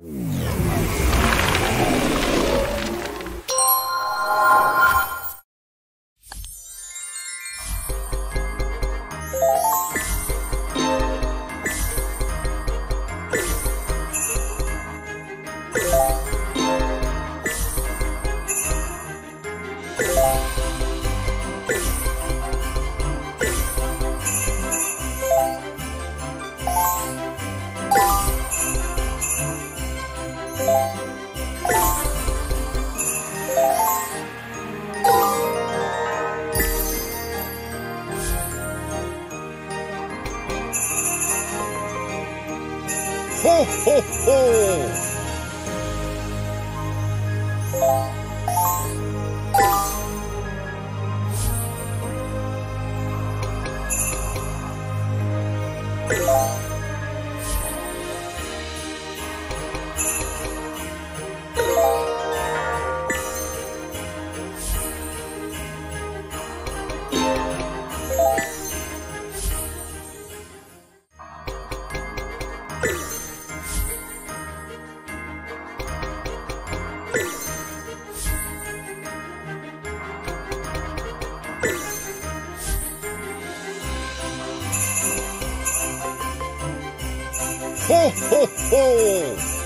Ho, ho, ho! Ho, ho, ho!